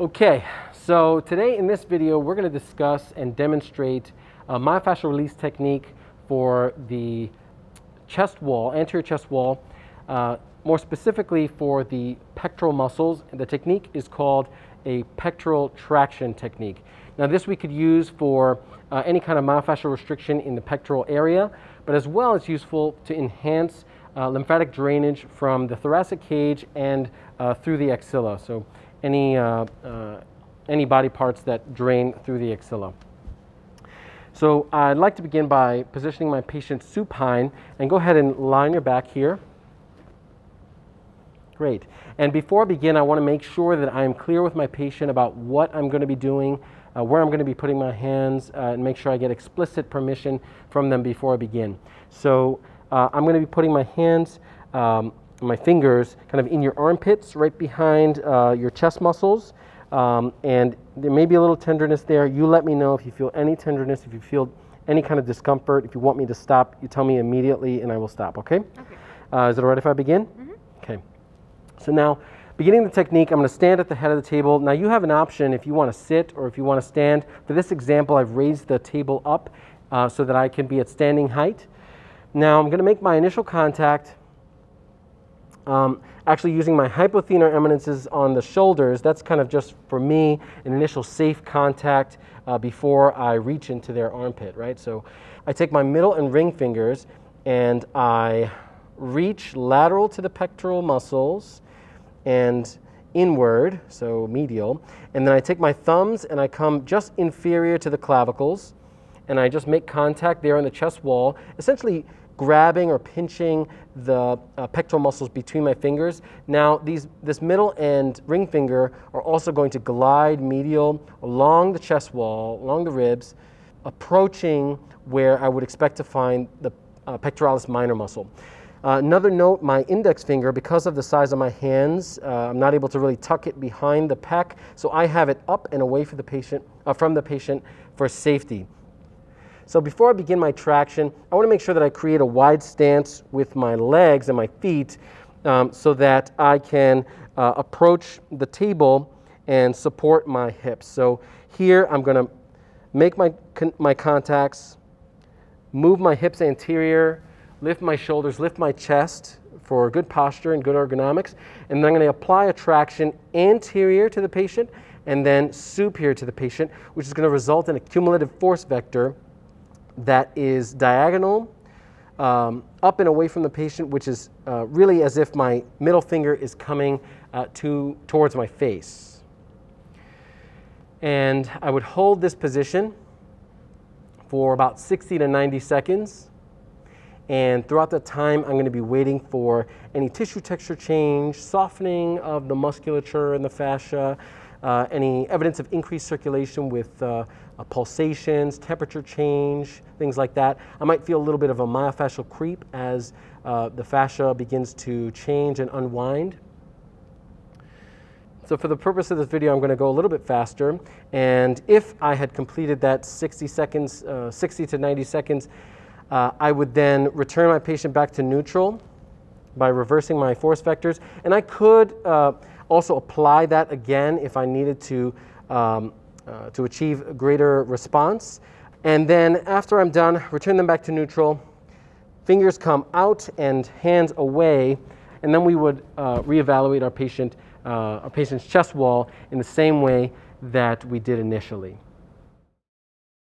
Okay, so today in this video, we're going to discuss and demonstrate a myofascial release technique for the chest wall, anterior chest wall, more specifically for the pectoral muscles. The technique is called a pectoral traction technique. Now this we could use for any kind of myofascial restriction in the pectoral area, but as well it's useful to enhance lymphatic drainage from the thoracic cage and through the axilla. So any body parts that drain through the axilla. So I'd like to begin by positioning my patient supine, and go ahead and line your back here. Great. And before I begin, I want to make sure that I'm clear with my patient about what I'm going to be doing, where I'm going to be putting my hands, and make sure I get explicit permission from them before I begin. So I'm going to be putting my hands my fingers kind of in your armpits, right behind your chest muscles, and there may be a little tenderness there. You let me know if you feel any tenderness, if you feel any kind of discomfort. If you want me to stop, you tell me immediately and I will stop, okay? Okay. Is it all right if I begin? Mm-hmm. Okay. So now, beginning the technique, I'm going to stand at the head of the table. Now you have an option if you want to sit or if you want to stand. For this example, I've raised the table up so that I can be at standing height. Now I'm going to make my initial contact. Actually using my hypothenar eminences on the shoulders. That's kind of just, for me, an initial safe contact before I reach into their armpit, right? So I take my middle and ring fingers and I reach lateral to the pectoral muscles and inward, so medial, and then I take my thumbs and I come just inferior to the clavicles and I just make contact there on the chest wall, essentially grabbing or pinching the pectoral muscles between my fingers. Now this middle and ring finger are also going to glide medial along the chest wall, along the ribs, approaching where I would expect to find the pectoralis minor muscle. Another note, my index finger, because of the size of my hands, I'm not able to really tuck it behind the pec, so I have it up and away from the patient for safety. So before I begin my traction, I want to make sure that I create a wide stance with my legs and my feet so that I can approach the table and support my hips. So here I'm going to make my contacts, move my hips anterior, lift my shoulders, lift my chest for good posture and good ergonomics, and then I'm going to apply a traction anterior to the patient and then superior to the patient, which is going to result in a cumulative force vector that is diagonal, up and away from the patient, which is really as if my middle finger is coming towards my face. And I would hold this position for about 60 to 90 seconds. And throughout that time, I'm going to be waiting for any tissue texture change, softening of the musculature and the fascia, any evidence of increased circulation with pulsations, temperature change, things like that. I might feel a little bit of a myofascial creep as the fascia begins to change and unwind. So for the purpose of this video, I'm going to go a little bit faster. And if I had completed that 60 to 90 seconds, I would then return my patient back to neutral by reversing my force vectors. And I could also apply that again if I needed to achieve a greater response. And then after I'm done, return them back to neutral. Fingers come out and hands away. And then we would reevaluate our patient's chest wall in the same way that we did initially.